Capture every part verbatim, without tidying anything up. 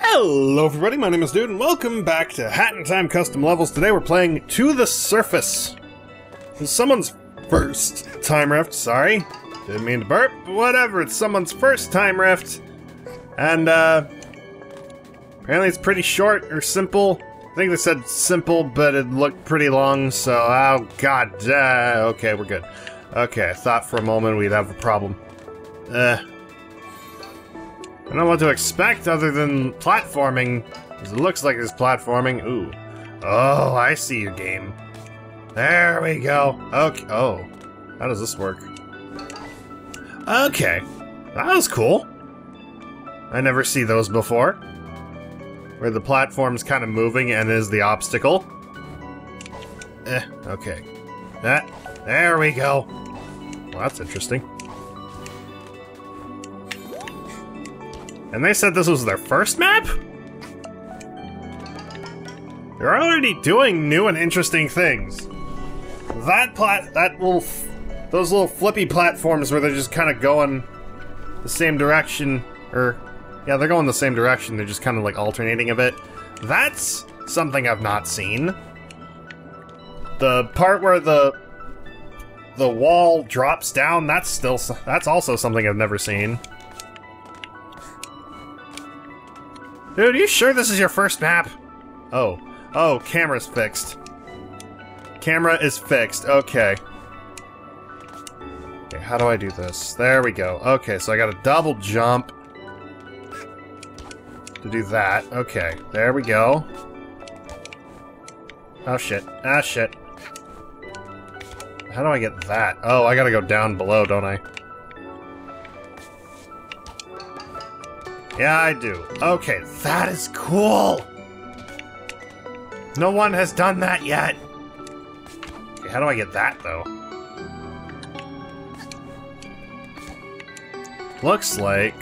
Hello everybody, my name is Dude, and welcome back to Hat in Time Custom Levels. Today we're playing To The Surface. It's someone's first time rift, sorry. Didn't mean to burp, but whatever, it's someone's first time rift. And, uh... apparently it's pretty short, or simple. I think they said simple, but it looked pretty long, so... Oh, god, uh, okay, we're good. Okay, I thought for a moment we'd have a problem. Uh... I don't know what to expect other than platforming, because it looks like there's platforming. Ooh. Oh, I see your game. There we go. Okay. Oh. How does this work? Okay. That was cool. I never see those before. Where the platform's kind of moving and is the obstacle. Eh. Okay. That. There we go. Well, that's interesting. And they said this was their first map? They're already doing new and interesting things. That plat- that little f those little flippy platforms where they're just kind of going the same direction, or... yeah, they're going the same direction, they're just kind of like alternating a bit. That's something I've not seen. The part where the... the wall drops down, that's still- that's also something I've never seen. Dude, are you sure this is your first map? Oh. Oh, camera's fixed. Camera is fixed, okay. Okay, how do I do this? There we go. Okay, so I gotta double jump to do that. Okay, there we go. Oh shit, ah shit. How do I get that? Oh, I gotta go down below, don't I? Yeah, I do. Okay, that is cool! No one has done that yet! Okay, how do I get that, though? Looks like...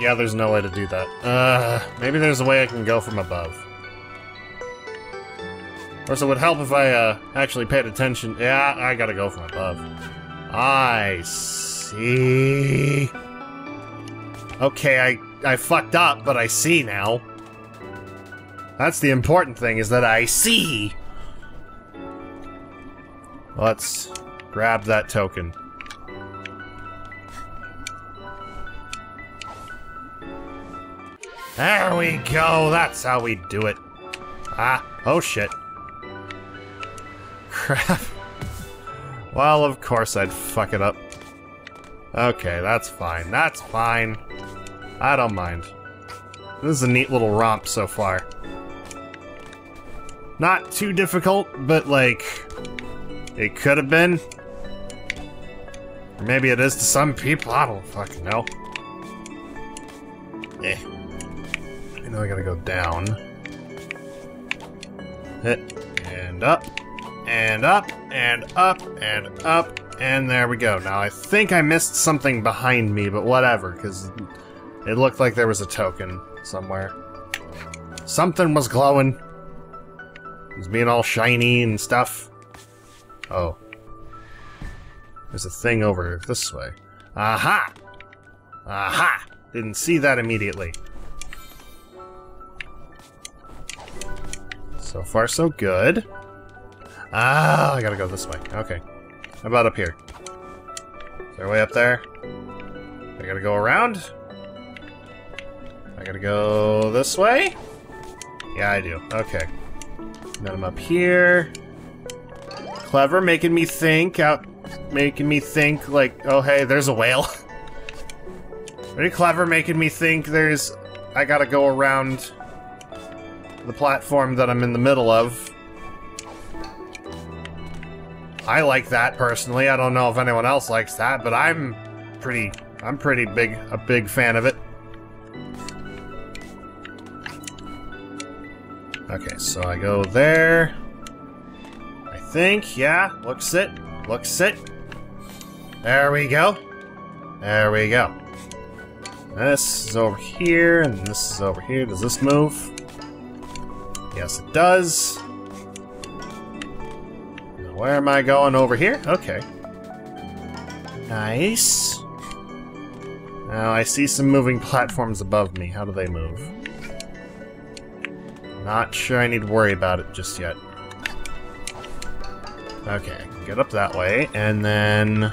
yeah, there's no way to do that. Uh, maybe there's a way I can go from above. Of course, it would help if I, uh, actually paid attention. Yeah, I gotta go from above. I see... okay, I, I fucked up, but I see now. That's the important thing, is that I see! Let's grab that token. There we go, that's how we do it. Ah, oh shit. Crap. Well, of course I'd fuck it up. Okay, that's fine, that's fine. I don't mind. This is a neat little romp so far. Not too difficult, but like... it could have been. Or maybe it is to some people, I don't fucking know. Eh. I know I gotta go down. And up. And up, and up, and up. And there we go. Now, I think I missed something behind me, but whatever, because it looked like there was a token somewhere. Something was glowing. It was being all shiny and stuff. Oh. There's a thing over this way. Aha! Aha! Didn't see that immediately. So far, so good. Ah, I gotta go this way. Okay. How about up here? Is there a way up there? I gotta go around? I gotta go this way? Yeah, I do. Okay. Then I'm up here. Clever, making me think out... making me think, like, oh hey, there's a whale. Pretty clever, making me think there's... I gotta go around the platform that I'm in the middle of. I like that, personally. I don't know if anyone else likes that, but I'm pretty... I'm pretty big... a big fan of it. Okay, so I go there... I think, yeah. Looks it. Looks it. There we go. There we go. This is over here, and this is over here. Does this move? Yes, it does. Where am I going? Over here? Okay. Nice. Now I see some moving platforms above me. How do they move? Not sure I need to worry about it just yet. Okay, get up that way, and then...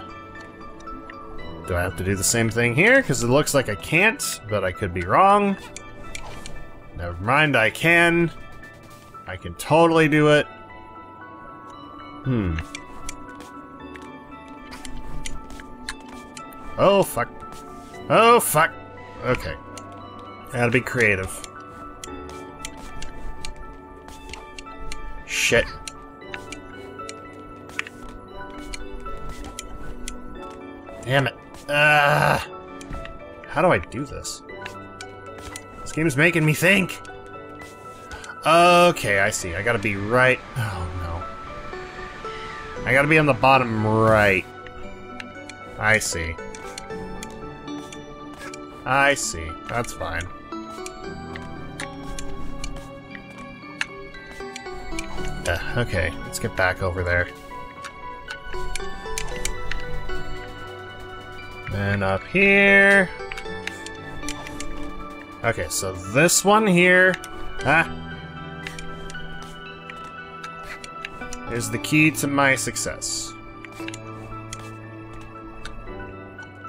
do I have to do the same thing here? Because it looks like I can't, but I could be wrong. Never mind, I can. I can totally do it. Hmm. Oh, fuck. Oh, fuck. Okay. I gotta be creative. Shit. Damn it. Uh, how do I do this? This game's making me think. Okay, I see. I gotta be right. Oh, no. I gotta be on the bottom right. I see. I see. That's fine. Uh, okay, let's get back over there. And up here. Okay, so this one here. Ah. Is the key to my success.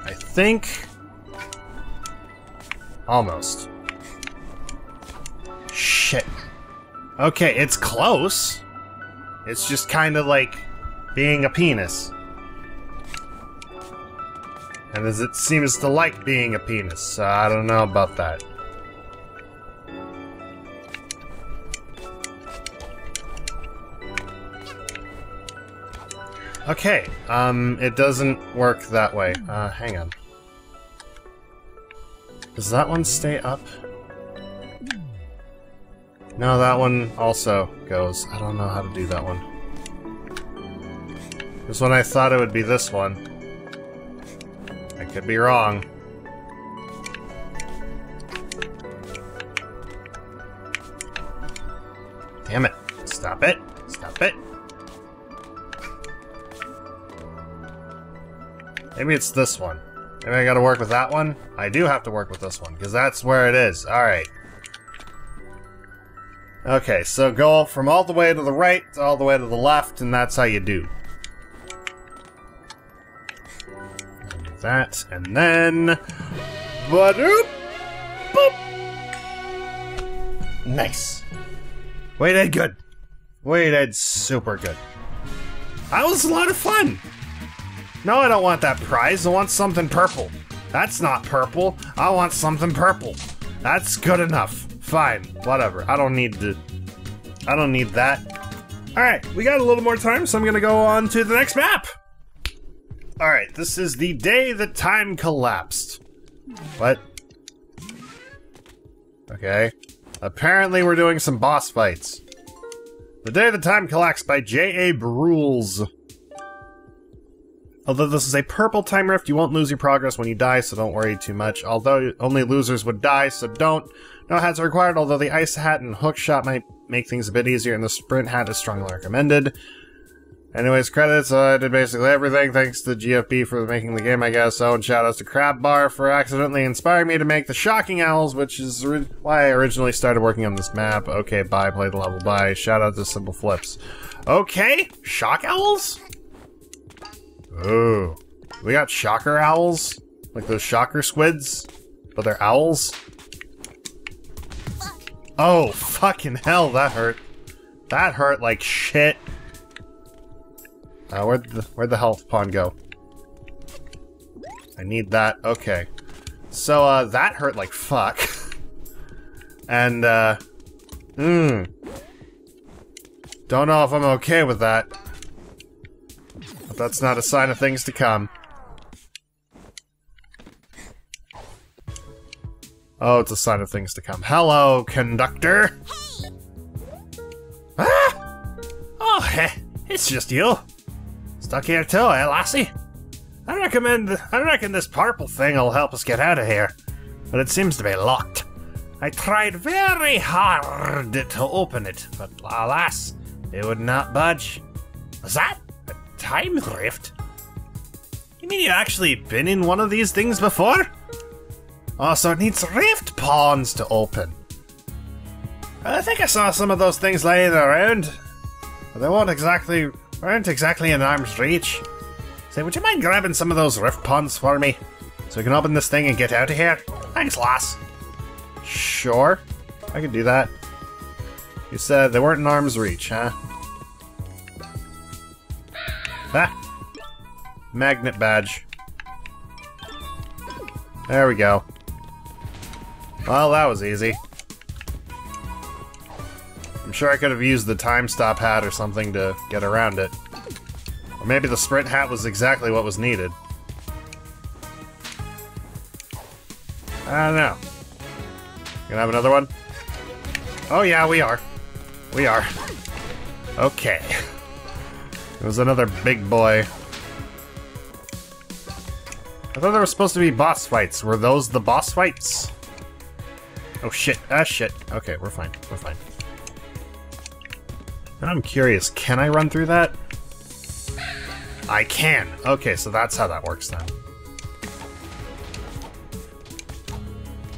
I think. Almost. Shit. Okay, it's close. It's just kind of like being a penis. And as it seems to like being a penis, so I don't know about that. Okay, um, it doesn't work that way. Uh, hang on. Does that one stay up? No, that one also goes. I don't know how to do that one. This one, I thought it would be this one. I could be wrong. Damn it. Stop it. Stop it. Maybe it's this one. Maybe I gotta work with that one? I do have to work with this one, because that's where it is. Alright. Okay, so go from all the way to the right to all the way to the left, and that's how you do. That, and then... Ba-doop! Boop! Nice. We did good. We did super good. That was a lot of fun! No, I don't want that prize. I want something purple. That's not purple. I want something purple. That's good enough. Fine. Whatever. I don't need to... I don't need that. Alright, we got a little more time, so I'm gonna go on to the next map! Alright, this is The Day That Time Collapsed. What? Okay. Apparently we're doing some boss fights. The Day That Time Collapsed by J A Brules. Although this is a purple time rift, you won't lose your progress when you die, so don't worry too much. Although only losers would die, so don't. No hats are required, although the ice hat and hook shot might make things a bit easier, and the sprint hat is strongly recommended. Anyways, credits, uh, I did basically everything, thanks to G F B for making the game, I guess. Oh, and shoutouts to Crabbar for accidentally inspiring me to make the Shocking Owls, which is why I originally started working on this map. Okay, bye, play the level, bye. Shoutout to Simple Flips. Okay, Shock Owls? Ooh. We got Shocker Owls? Like those Shocker Squids? But they're owls? Oh, fucking hell, that hurt. That hurt like shit. Uh, where'd the, where'd the health pawn go? I need that. Okay. So, uh, that hurt like fuck. And, uh... Mmm. Don't know if I'm okay with that. But that's not a sign of things to come. Oh, it's a sign of things to come. Hello, conductor! Hey. Ah! Oh, heh. It's just you. Stuck here too, eh, lassie? I recommend. I reckon this purple thing will help us get out of here, but it seems to be locked. I tried very hard to open it, but alas, it would not budge. Was that a time rift? You mean you've actually been in one of these things before? Also, it needs rift pawns to open. I think I saw some of those things laying around, but they weren't exactly, weren't exactly in arm's reach. Say, so would you mind grabbing some of those rift pawns for me, so we can open this thing and get out of here? Thanks, lass. Sure, I can do that. You said they weren't in arm's reach, huh? Ah! Magnet badge. There we go. Well, that was easy. I'm sure I could have used the time stop hat or something to get around it. Or maybe the sprint hat was exactly what was needed. I don't know. Gonna have another one? Oh yeah, we are. We are. Okay. It was another big boy. I thought there were supposed to be boss fights. Were those the boss fights? Oh shit. Ah shit. Okay, we're fine. We're fine. And I'm curious, can I run through that? I can. Okay, so that's how that works now.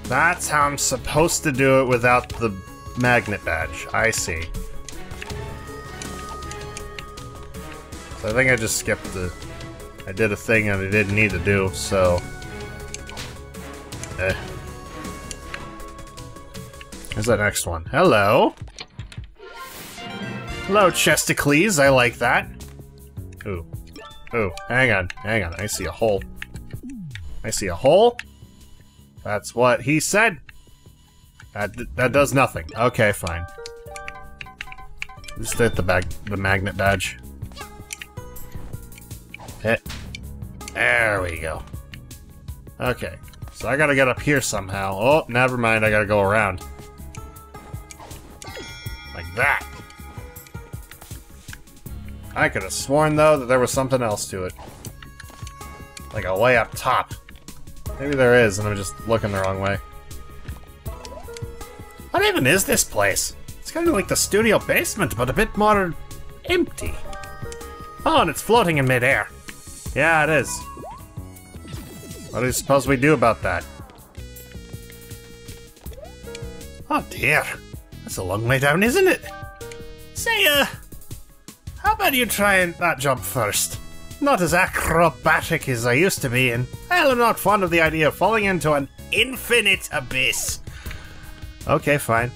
That's how I'm supposed to do it without the magnet badge. I see. So I think I just skipped the... I did a thing that I didn't need to do, so... Eh. Here's that next one. Hello! Hello, Chesticles, I like that. Ooh. Ooh, hang on, hang on, I see a hole. I see a hole? That's what he said! That, that does nothing. Okay, fine. Just hit the, bag the magnet badge. Hit. There we go. Okay, so I gotta get up here somehow. Oh, never mind, I gotta go around. Like that. I could have sworn, though, that there was something else to it. Like a way up top. Maybe there is, and I'm just looking the wrong way. What even is this place? It's kind of like the studio basement, but a bit more... empty. Oh, and it's floating in midair. Yeah, it is. What do you suppose we do about that? Oh dear. That's a long way down, isn't it? Say, uh... how about you try and that jump first? Not as acrobatic as I used to be, and hell, I'm not fond of the idea of falling into an infinite abyss. Okay, fine.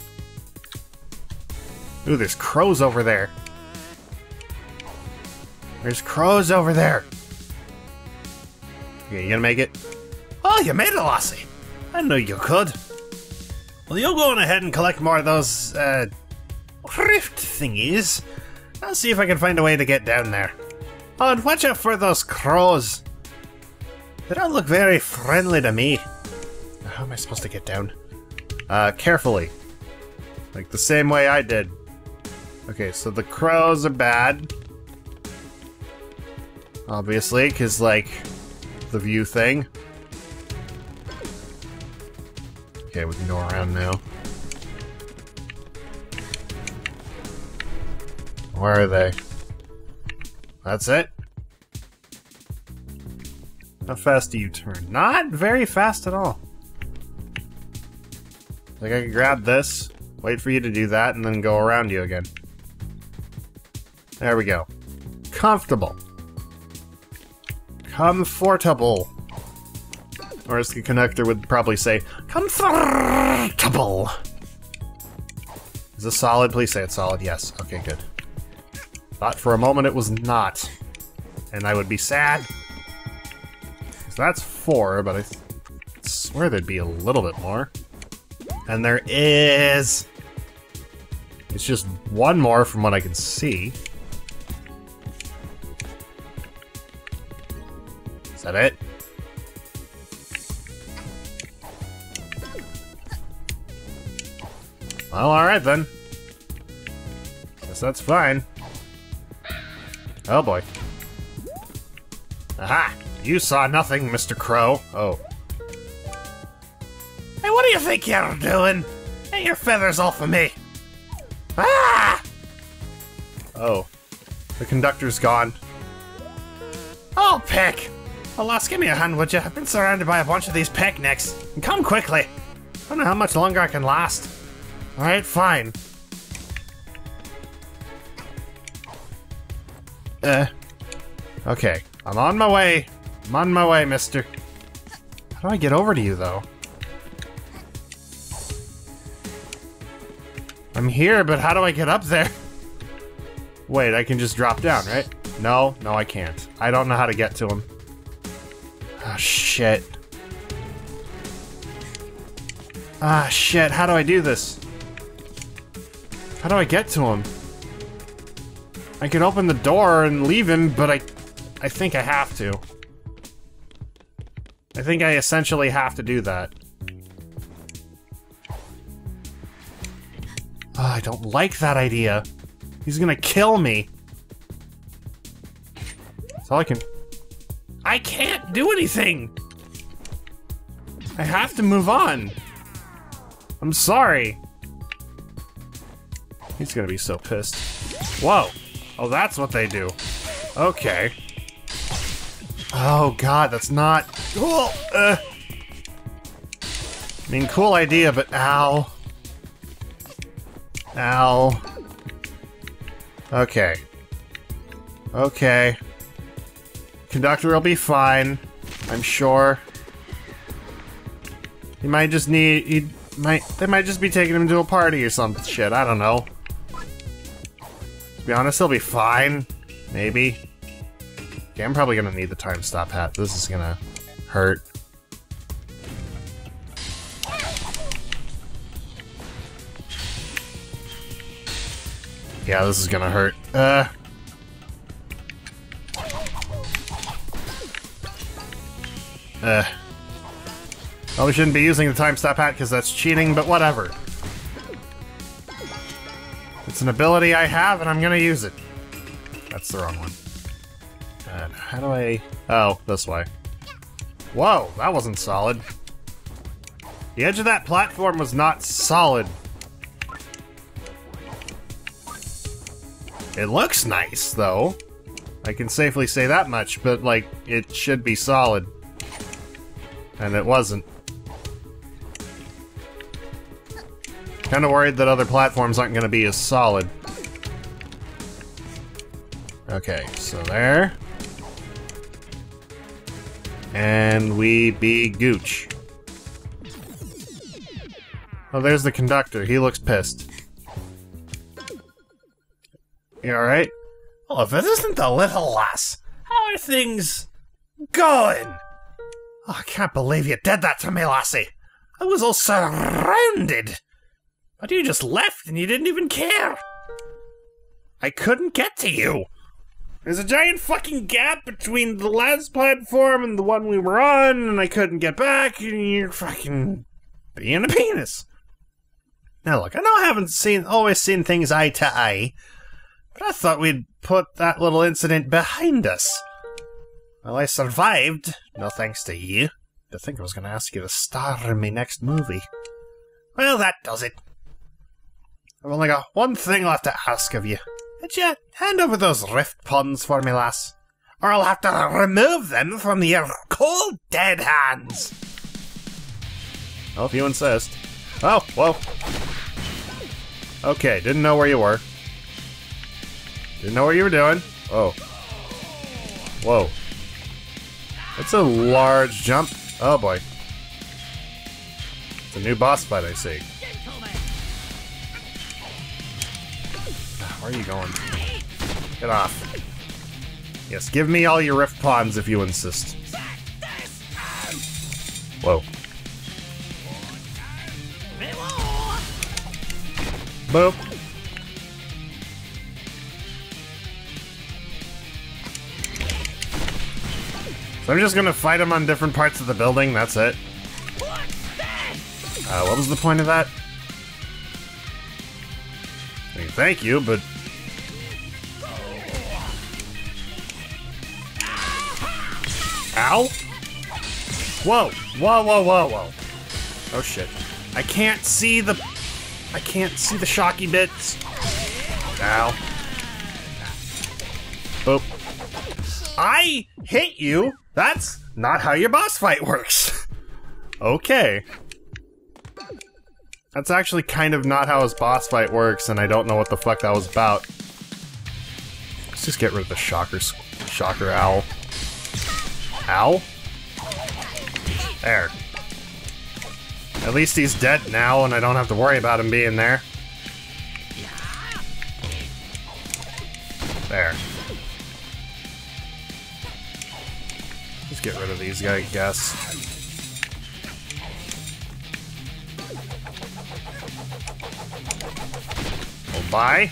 Ooh, there's crows over there. There's crows over there. Okay, you gonna make it? Oh, you made it, Lassie. I knew you could. Well, you go on ahead and collect more of those, uh, rift thingies. I'll see if I can find a way to get down there. Oh, and watch out for those crows. They don't look very friendly to me. How am I supposed to get down? Uh, carefully. Like the same way I did. Okay, so the crows are bad. Obviously, because, like, the view thing. Okay, we can go around now. Where are they? That's it. How fast do you turn? Not very fast at all. Like I can grab this, wait for you to do that, and then go around you again. There we go. Comfortable. Comfortable. Or as the connector would probably say, comfortable. Is this solid? Please say it's solid. Yes. Okay, good. Thought for a moment it was not. And I would be sad. So that's four, but I th swear there'd be a little bit more. And there is! It's just one more from what I can see. Is that it? Well, alright then. Guess that's fine. Oh boy. Aha! You saw nothing, Mister Crow. Oh. Hey, what do you think you're doing? Get your feathers off of me! Ah! Oh. The conductor's gone. Oh, Pick! Alas, give me a hand, would you? I've been surrounded by a bunch of these picnics. And come quickly. I don't know how much longer I can last. Alright, fine. Uh. Okay. I'm on my way. I'm on my way, mister. How do I get over to you, though? I'm here, but how do I get up there? Wait, I can just drop down, right? No, no, I can't. I don't know how to get to him. Ah, shit. Ah, shit, how do I do this? How do I get to him? I can open the door and leave him, but I... I think I have to. I think I essentially have to do that. Ah, I don't like that idea. He's gonna kill me. That's all I can... I can't do anything! I have to move on! I'm sorry. He's gonna be so pissed. Whoa! Oh, that's what they do. Okay. Oh god, that's not... Cool! Uh. I mean, cool idea, but ow. Ow. Okay. Okay. Conductor will be fine, I'm sure. He might just need... He might... They might just be taking him to a party or some shit, I don't know. To be honest, he'll be fine. Maybe. Okay, I'm probably gonna need the time stop hat. This is gonna hurt. Yeah, this is gonna hurt. Uh. Uh. Well, we shouldn't be using the time stop hat because that's cheating, but whatever. It's an ability I have, and I'm gonna use it. That's the wrong one. And how do I... Oh, this way. Whoa, that wasn't solid. The edge of that platform was not solid. It looks nice, though. I can safely say that much, but, like, it should be solid. And it wasn't. Kinda worried that other platforms aren't gonna be as solid. Okay, so there. And we be gooch. Oh, there's the conductor. He looks pissed. You alright? Oh, if it isn't the little lass, how are things going? Oh, I can't believe you did that to me, lassie. I was all surrounded. But you just left and you didn't even care. I couldn't get to you. There's a giant fucking gap between the last platform and the one we were on, and I couldn't get back, and you're fucking being a penis. Now look, I know I haven't seen always seen things eye to eye, I thought we'd put that little incident behind us. Well, I survived, no thanks to you. I think I was going to ask you to star in my next movie. Well, that does it. I've only got one thing left to ask of you. Would you hand over those rift ponds for me, lass? Or I'll have to remove them from your cold, dead hands. Well, if you insist. Oh, well. Okay, didn't know where you were. Didn't know what you were doing. Oh. Whoa. That's a large jump. Oh boy. It's a new boss fight, I see. Where are you going? Get off. Yes, give me all your rift ponds if you insist. Whoa. Boop. I'm just gonna fight him on different parts of the building, that's it. Uh, what was the point of that? I mean, thank you, but... Ow! Whoa! Whoa, whoa, whoa, whoa. Oh shit. I can't see the... I can't see the shocky bits. Ow. Boop. I hit you! That's not how your boss fight works. Okay. That's actually kind of not how his boss fight works, and I don't know what the fuck that was about. Let's just get rid of the shocker, shocker owl. Owl? There. At least he's dead now, and I don't have to worry about him being there. There. Let's get rid of these guys, I guess. Bye.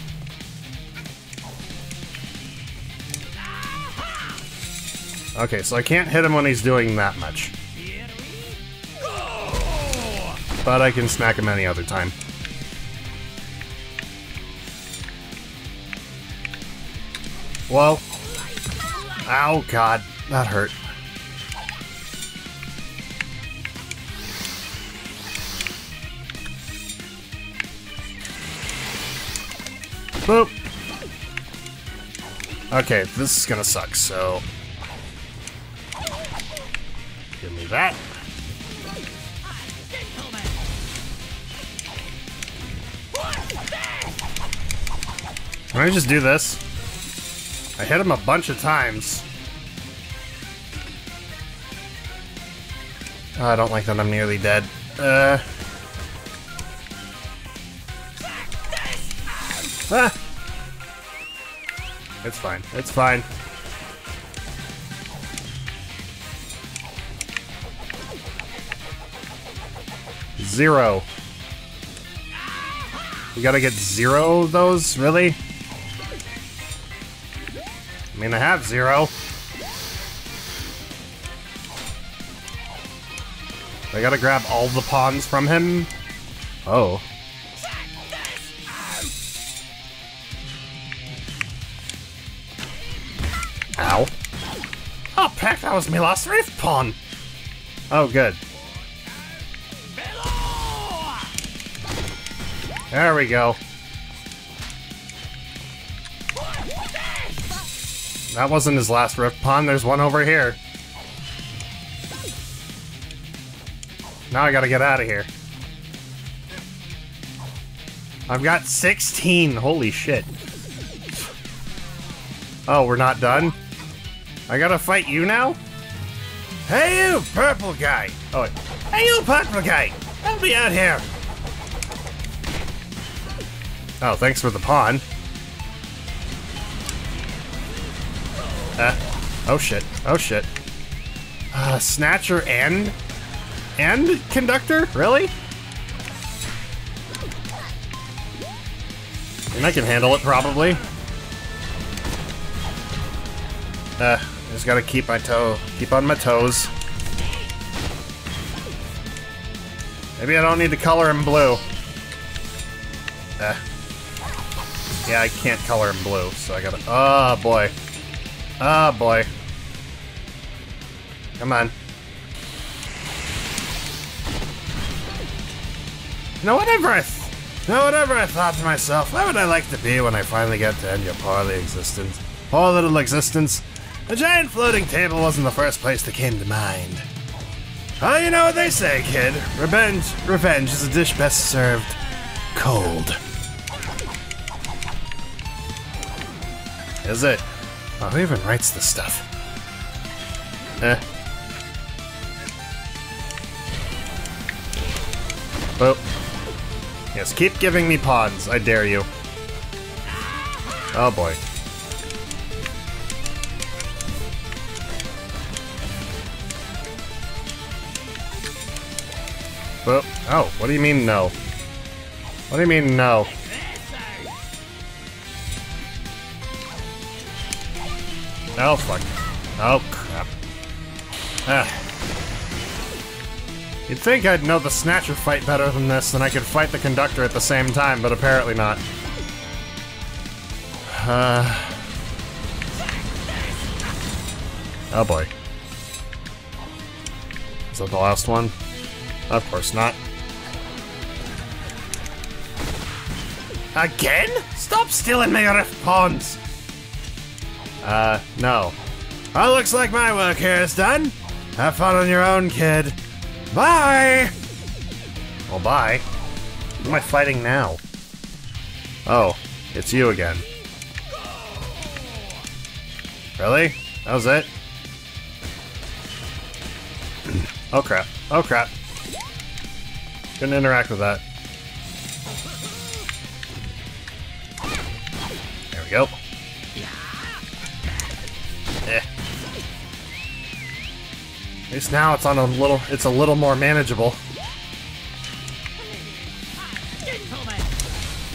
Okay, so I can't hit him when he's doing that much. But I can smack him any other time. Whoa. Ow, God. That hurt. Boop. Okay, this is gonna suck, so... give me that. Can I just do this? I hit him a bunch of times. Oh, I don't like that I'm nearly dead. Uh... Ah! It's fine. It's fine. Zero. We gotta get zero of those? Really? I mean, I have zero. I gotta grab all the pawns from him? Oh. Ow. Oh, heck, that was my last rift pawn! Oh, good. There we go. That wasn't his last rift pawn, there's one over here. Now I gotta get out of here. I've got sixteen, holy shit. Oh, we're not done? I gotta fight you now? Hey you, purple guy! Oh wait. Hey you, purple guy! Help me out here! Oh, thanks for the pawn. Uh, oh shit, oh shit. Uh, Snatcher and... and Conductor? Really? And I can handle it, probably. Uh, just gotta keep my toe, keep on my toes. Maybe I don't need to color him blue. Uh, yeah, I can't color him blue, so I gotta, oh boy. Oh boy. Come on. Now whatever I, th now whatever I thought to myself, where would I like to be when I finally get to end your poorly existence? Poor little existence. A giant floating table wasn't the first place that came to mind. Oh, you know what they say, kid. Revenge, revenge is a dish best served cold. Is it? Oh, who even writes this stuff? Eh. Well. Yes, keep giving me pawns, I dare you. Oh boy. Oh, what do you mean no? What do you mean no? Oh fuck. Oh crap. Ah. You'd think I'd know the Snatcher fight better than this, and I could fight the Conductor at the same time, but apparently not. Uh. Oh boy. Is that the last one? Of course not. Again? Stop stealing my rift pawns! Uh, no. Oh, looks like my work here is done. Have fun on your own, kid. Bye! Well, bye. Who am I fighting now? Oh, it's you again. Really? That was it? Oh crap. Oh crap. Couldn't interact with that. There we go. Eh. At least now it's on a little it's a little more manageable.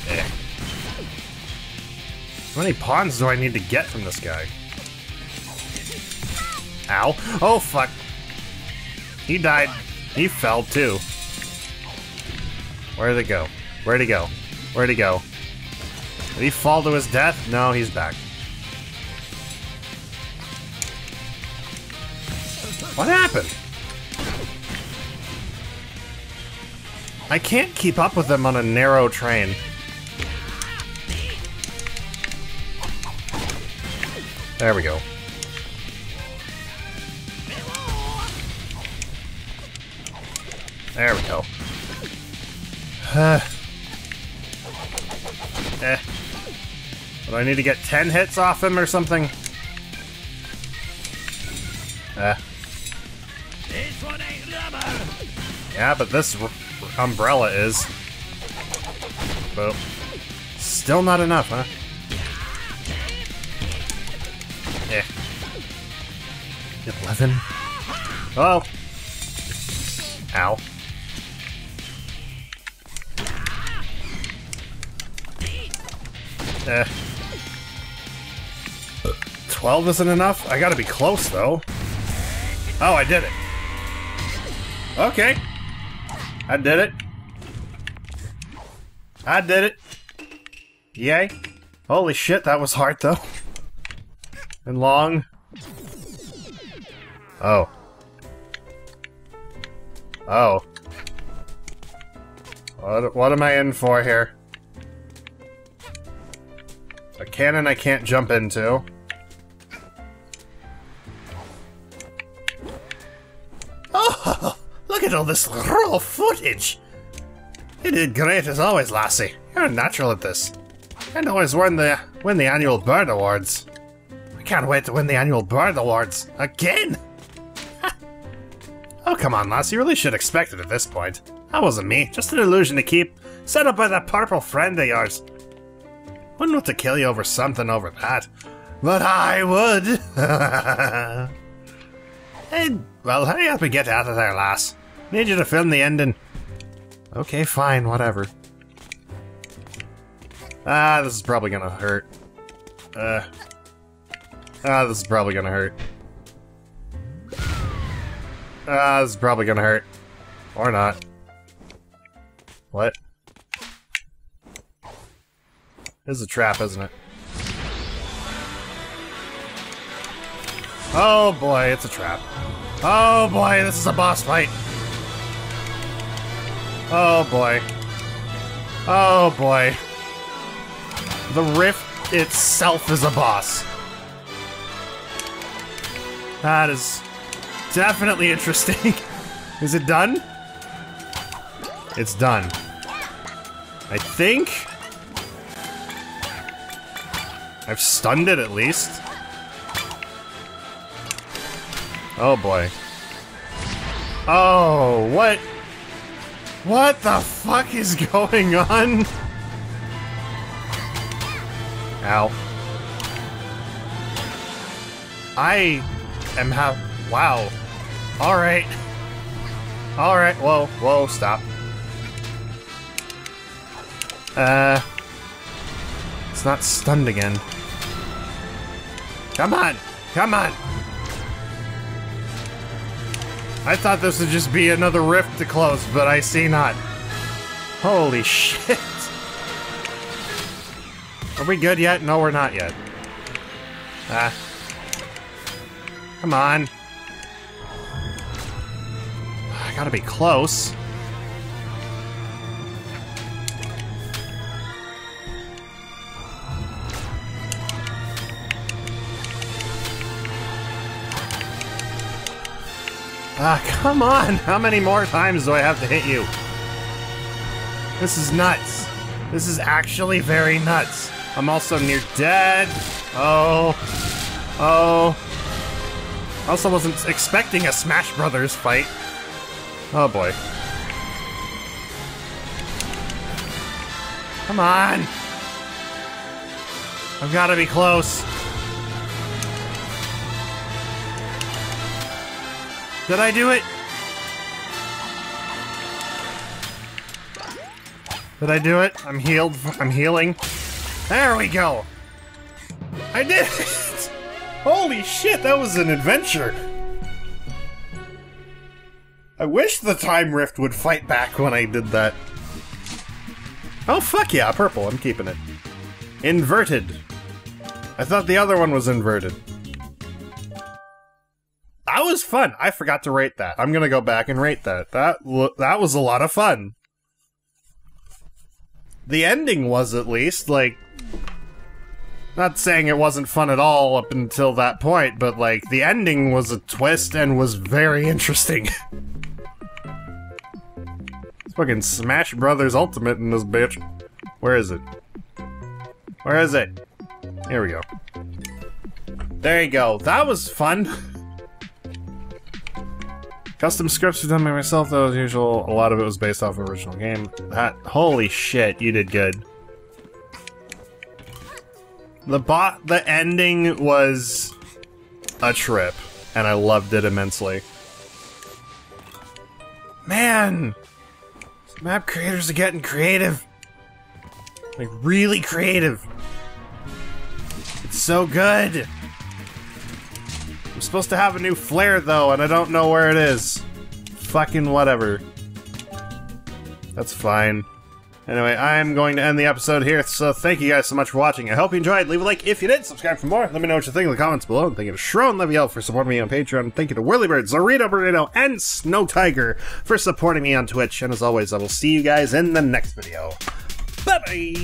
Eh. How many pawns do I need to get from this guy? Ow. Oh fuck. He died. He fell too. Where'd he go? Where'd he go? Where'd he go? Did he fall to his death? No, he's back. What happened? I can't keep up with them on a narrow train. There we go. There we go. Uh, eh. Do I need to get ten hits off him or something? Eh. This one ain't rubber. Yeah, but this r r umbrella is. Boop. Still not enough, huh? Eh. eleven. Oh. Ow. Eh. twelve isn't enough? I gotta be close, though. Oh, I did it. Okay. I did it. I did it. Yay. Holy shit, that was hard, though. And long. Oh. Oh. What, what am I in for here? A cannon I can't jump into. Oh, look at all this raw footage! You did great as always, Lassie. You're a natural at this. And always win the win the annual Bird Awards. I can't wait to win the annual Bird Awards again. Oh come on, Lassie. You really should expect it at this point. That wasn't me. Just an illusion to keep, set up by that purple friend of yours. Wouldn't want to kill you over something over that, but I would. Hey, well, hurry up and get out of there, lass. Need you to film the ending. Okay, fine, whatever. Ah, this is probably gonna hurt. Uh, ah, this is probably gonna hurt. Ah, this is probably gonna hurt, or not. What? This is a trap, isn't it? Oh boy, it's a trap. Oh boy, this is a boss fight. Oh boy. Oh boy. The rift itself is a boss. That is definitely interesting. Is it done? It's done. I think. I've stunned it, at least. Oh, boy. Oh, what? What the fuck is going on? Ow. I am ha- wow. Alright. Alright, whoa, whoa, stop. Uh... It's not stunned again. Come on! Come on! I thought this would just be another rift to close, but I see not. Holy shit! Are we good yet? No, we're not yet. Ah. Come on. I gotta be close. Ah, uh, come on! How many more times do I have to hit you? This is nuts. This is actually very nuts. I'm also near dead. Oh. Oh. Also wasn't expecting a Smash Brothers fight. Oh boy. Come on! I've gotta be close. Did I do it? Did I do it? I'm healed. I'm healing. There we go! I did it! Holy shit, that was an adventure! I wish the Time Rift would fight back when I did that. Oh fuck yeah, purple, I'm keeping it. Inverted. I thought the other one was inverted. That was fun. I forgot to rate that. I'm gonna go back and rate that. That that was a lot of fun. The ending was, at least, like... Not saying it wasn't fun at all up until that point, but, like, the ending was a twist and was very interesting. It's fucking Smash Brothers Ultimate in this bitch. Where is it? Where is it? Here we go. There you go. That was fun. Custom scripts were done by myself, though, as usual. A lot of it was based off of the original game. That, holy shit, you did good. The bot, the ending was a trip, and I loved it immensely. Man! These map creators are getting creative. Like, really creative. It's so good! I'm supposed to have a new flare, though, and I don't know where it is. Fucking whatever. That's fine. Anyway, I'm going to end the episode here, so thank you guys so much for watching. I hope you enjoyed. Leave a like if you did. Subscribe for more. Let me know what you think in the comments below. And thank you to Shron Leviel for supporting me on Patreon. Thank you to Whirlybird, Zorito, Burrito, and Snow Tiger for supporting me on Twitch. And as always, I will see you guys in the next video. Bye-bye!